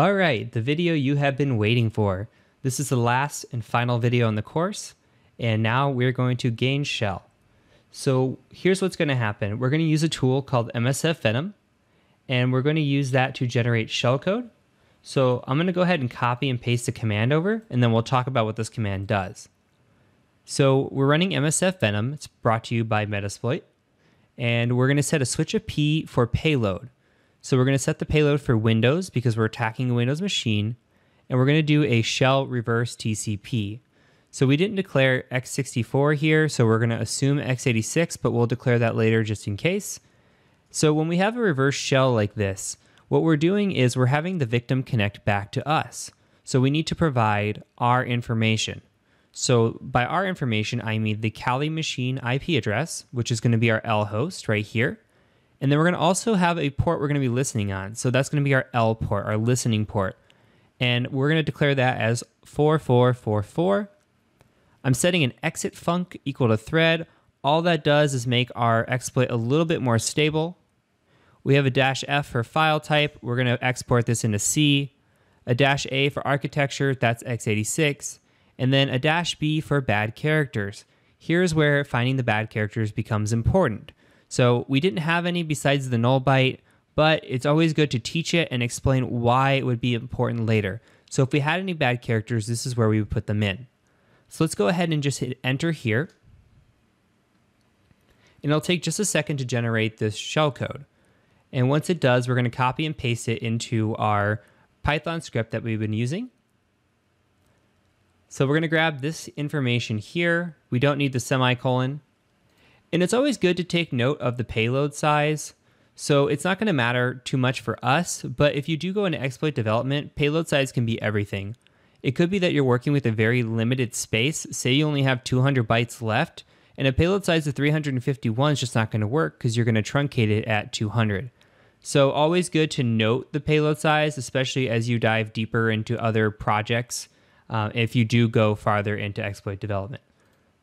All right, the video you have been waiting for. This is the last and final video in the course, and now we're going to gain shell. So here's what's going to happen. We're going to use a tool called MSF Venom, and we're going to use that to generate shellcode. So I'm going to go ahead and copy and paste the command over, and then we'll talk about what this command does. So we're running MSF Venom. It's brought to you by Metasploit, and we're going to set a switch of P for payload. So we're going to set the payload for Windows because we're attacking a Windows machine, and we're going to do a shell reverse TCP. So we didn't declare x64 here, so we're going to assume x86, but we'll declare that later just in case. So when we have a reverse shell like this, what we're doing is we're having the victim connect back to us. So we need to provide our information. So by our information, I mean the Kali machine IP address, which is going to be our L host right here. And then we're going to also have a port we're going to be listening on. So that's going to be our L port, our listening port. And we're going to declare that as 4444. I'm setting an exit func equal to thread. All that does is make our exploit a little bit more stable. We have a -f for file type. We're going to export this into C. A -a for architecture. That's x86. And then a -b for bad characters. Here's where finding the bad characters becomes important. So we didn't have any besides the null byte, but it's always good to teach it and explain why it would be important later. So if we had any bad characters, this is where we would put them in. So let's go ahead and just hit enter here. And it'll take just a second to generate this shellcode. And once it does, we're going to copy and paste it into our Python script that we've been using. So we're going to grab this information here. We don't need the semicolon. And it's always good to take note of the payload size. So it's not going to matter too much for us, but if you do go into exploit development, payload size can be everything. It could be that you're working with a very limited space. Say you only have 200 bytes left, and a payload size of 351 is just not going to work because you're going to truncate it at 200. So always good to note the payload size, especially as you dive deeper into other projects if you do go farther into exploit development.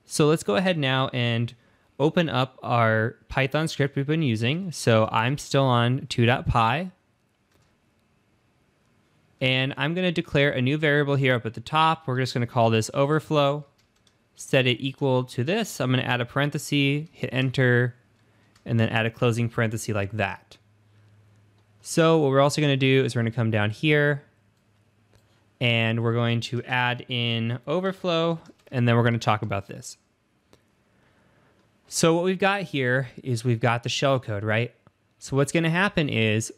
So let's go ahead now and open up our Python script we've been using. So I'm still on 2.py. And I'm going to declare a new variable here up at the top. We're just going to call this overflow. Set it equal to this. I'm going to add a parenthesis, hit enter, and then add a closing parenthesis like that. So what we're also going to do is we're going to come down here, and we're going to add in overflow, and then we're going to talk about this. So what we've got here is we've got the shellcode, right? So what's going to happen is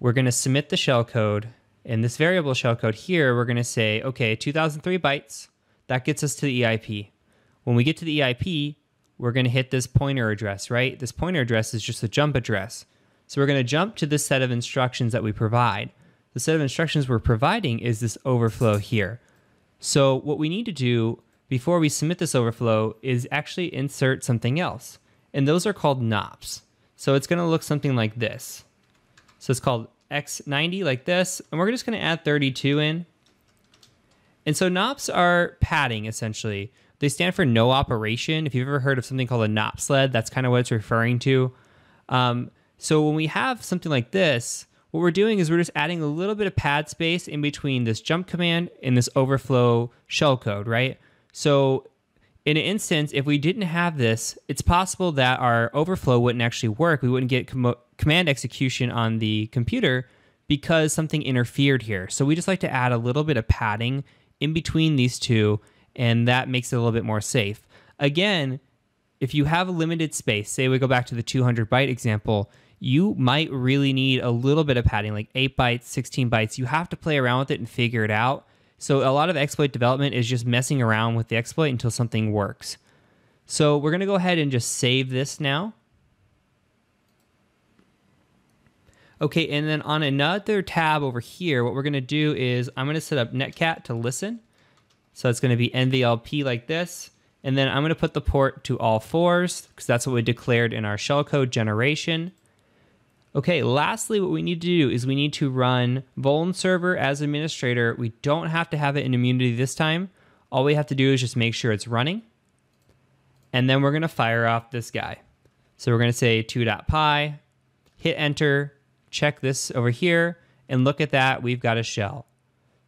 we're going to submit the shellcode. In this variable shellcode here, we're going to say, okay, 2003 bytes. That gets us to the EIP. When we get to the EIP, we're going to hit this pointer address, right? This pointer address is just a jump address. So we're going to jump to this set of instructions that we provide. The set of instructions we're providing is this overflow here. So what we need to do before we submit this overflow is actually insert something else. And those are called nops. So it's going to look something like this. So it's called x90 like this. And we're just going to add 32 in. And so nops are padding, essentially. They stand for no operation. If you've ever heard of something called a nop sled, that's kind of what it's referring to. So when we have something like this, what we're doing is we're just adding a little bit of pad space in between this jump command and this overflow shellcode, right? So in an instance, if we didn't have this, it's possible that our overflow wouldn't actually work. We wouldn't get command execution on the computer because something interfered here. So we just like to add a little bit of padding in between these two, and that makes it a little bit more safe. Again, if you have a limited space, say we go back to the 200 byte example, you might really need a little bit of padding, like 8 bytes, 16 bytes. You have to play around with it and figure it out. So a lot of exploit development is just messing around with the exploit until something works. So we're going to go ahead and just save this now. Okay, and then on another tab over here, what we're going to do is I'm going to set up Netcat to listen. So it's going to be NVLP like this. And then I'm going to put the port to all fours because that's what we declared in our shellcode generation. Okay, lastly, what we need to do is we need to run vuln server as administrator. We don't have to have it in immunity this time. All we have to do is just make sure it's running. And then we're going to fire off this guy. So we're going to say 2.py, hit enter, check this over here, And look at that, we've got a shell.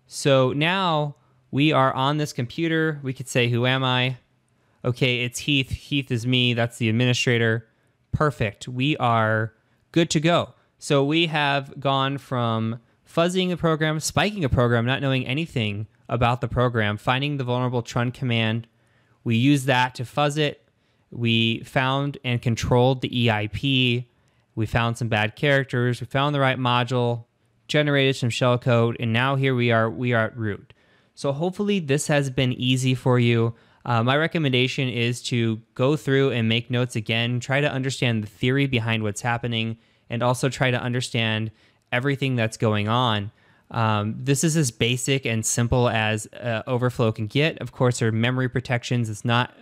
So now we are on this computer. We could say, who am I? Okay, it's Heath. Heath is me. That's the administrator. Perfect. We are good to go. So we have gone from fuzzing a program, spiking a program, not knowing anything about the program, finding the vulnerable trun command. We use that to fuzz it. We found and controlled the EIP. We found some bad characters. We found the right module, generated some shellcode, and now here we are at root. So hopefully this has been easy for you. My recommendation is to go through and make notes again, try to understand the theory behind what's happening, and also try to understand everything that's going on. This is as basic and simple as overflow can get. Of course, there are memory protections. It's not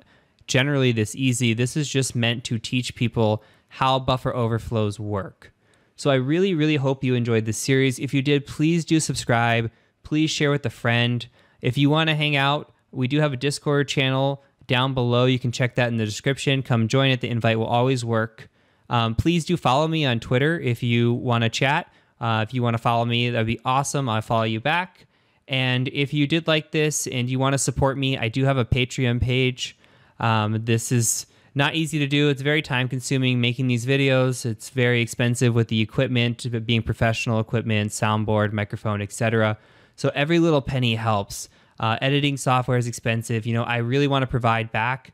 generally this easy. This is just meant to teach people how buffer overflows work. So I really, really hope you enjoyed this series. If you did, please do subscribe. Please share with a friend. If you want to hang out, we do have a Discord channel down below. You can check that in the description. Come join it. The invite will always work. Please do follow me on Twitter if you want to chat. If you want to follow me, that'd be awesome. I'll follow you back. And if you did like this and you want to support me, I do have a Patreon page. This is not easy to do. It's very time consuming making these videos. It's very expensive with the equipment, being professional equipment, soundboard, microphone, etc. So every little penny helps. Editing software is expensive. You know, I really want to provide back.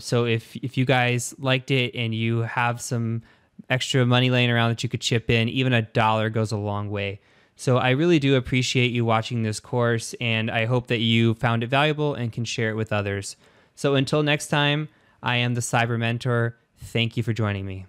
So if you guys liked it and you have some extra money laying around that you could chip in, even $1 goes a long way. So I really do appreciate you watching this course, and I hope that you found it valuable and can share it with others. So until next time, I am the Cyber Mentor. Thank you for joining me.